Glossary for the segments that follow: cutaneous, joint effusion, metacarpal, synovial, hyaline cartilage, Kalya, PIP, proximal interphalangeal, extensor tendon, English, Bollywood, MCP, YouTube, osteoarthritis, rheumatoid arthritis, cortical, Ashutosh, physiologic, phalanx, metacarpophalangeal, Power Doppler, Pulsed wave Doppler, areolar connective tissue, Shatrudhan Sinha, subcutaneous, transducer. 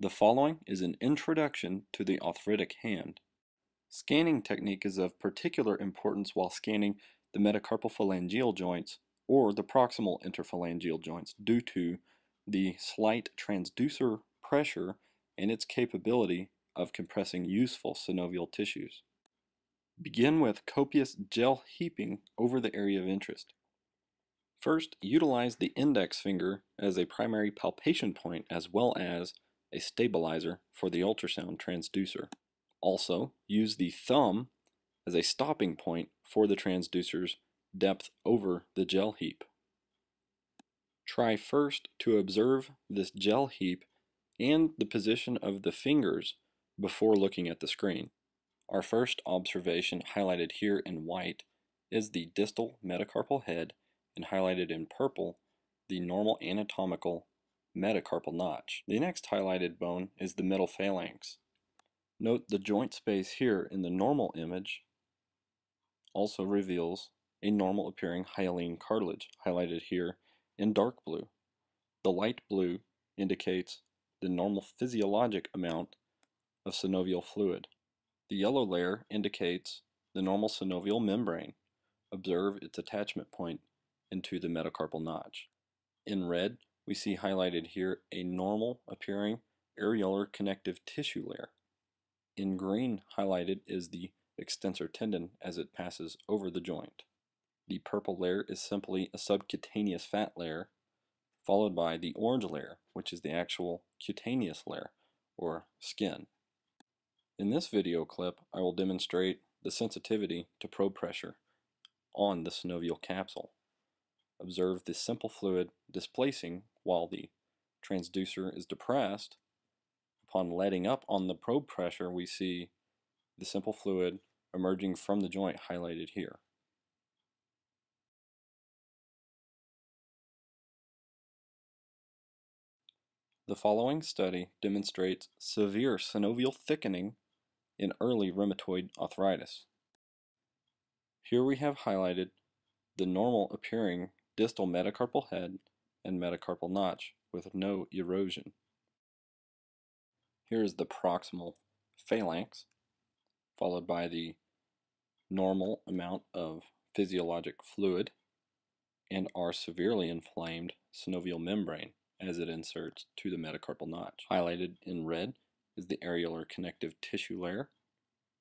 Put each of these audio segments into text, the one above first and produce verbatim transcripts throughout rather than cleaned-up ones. The following is an introduction to the arthritic hand. Scanning technique is of particular importance while scanning the metacarpophalangeal joints or the proximal interphalangeal joints due to the slight transducer pressure and its capability of compressing useful synovial tissues. Begin with copious gel heaping over the area of interest. First, utilize the index finger as a primary palpation point as well as a stabilizer for the ultrasound transducer. Also, use the thumb as a stopping point for the transducer's depth over the gel heap. Try first to observe this gel heap and the position of the fingers before looking at the screen. Our first observation, highlighted here in white, is the distal metacarpal head, and highlighted in purple, the normal anatomical metacarpal notch. The next highlighted bone is the middle phalanx. Note the joint space here in the normal image also reveals a normal appearing hyaline cartilage, highlighted here in dark blue. The light blue indicates the normal physiologic amount of synovial fluid. The yellow layer indicates the normal synovial membrane. Observe its attachment point into the metacarpal notch. In red, we see highlighted here a normal appearing areolar connective tissue layer. In green, highlighted is the extensor tendon as it passes over the joint. The purple layer is simply a subcutaneous fat layer, followed by the orange layer, which is the actual cutaneous layer, or skin. In this video clip, I will demonstrate the sensitivity to probe pressure on the synovial capsule. Observe the simple fluid displacing while the transducer is depressed. Upon letting up on the probe pressure, we see the simple fluid emerging from the joint, highlighted here. The following study demonstrates severe synovial thickening in early rheumatoid arthritis. Here we have highlighted the normal appearing distal metacarpal head and metacarpal notch with no erosion. Here is the proximal phalanx, followed by the normal amount of physiologic fluid and our severely inflamed synovial membrane as it inserts to the metacarpal notch. Highlighted in red is the areolar connective tissue layer,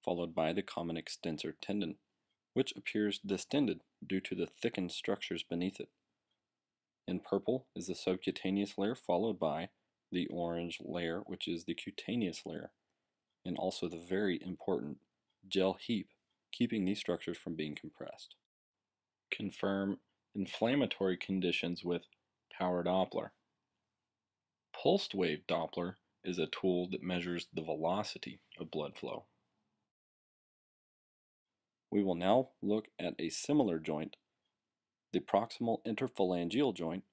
followed by the common extensor tendon, which appears distended due to the thickened structures beneath it. In purple is the subcutaneous layer, followed by the orange layer, which is the cutaneous layer, and also the very important gel heap, keeping these structures from being compressed. Confirm inflammatory conditions with Power Doppler. Pulsed wave Doppler is a tool that measures the velocity of blood flow. We will now look at a similar joint, the proximal interphalangeal joint,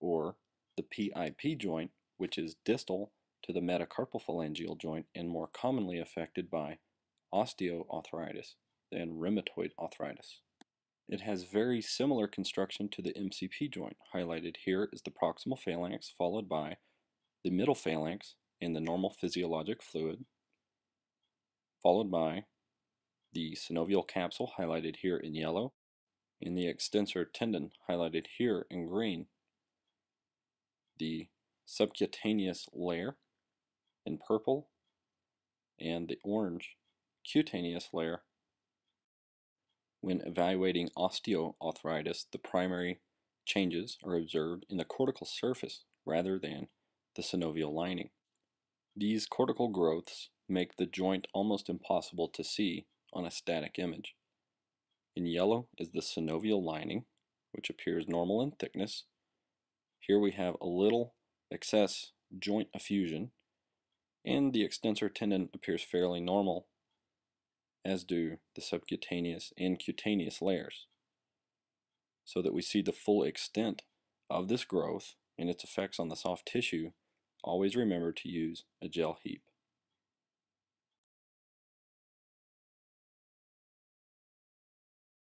or the P I P joint, which is distal to the metacarpophalangeal joint and more commonly affected by osteoarthritis than rheumatoid arthritis. It has very similar construction to the M C P joint. Highlighted here is the proximal phalanx, followed by the middle phalanx and the normal physiologic fluid, followed by the synovial capsule, highlighted here in yellow, and the extensor tendon, highlighted here in green, the subcutaneous layer in purple, and the orange cutaneous layer. When evaluating osteoarthritis, the primary changes are observed in the cortical surface rather than the synovial lining. These cortical growths make the joint almost impossible to see on a static image. In yellow is the synovial lining, which appears normal in thickness. Here we have a little excess joint effusion, and the extensor tendon appears fairly normal, as do the subcutaneous and cutaneous layers, so that we see the full extent of this growth and its effects on the soft tissue. Always remember to use a gel heap.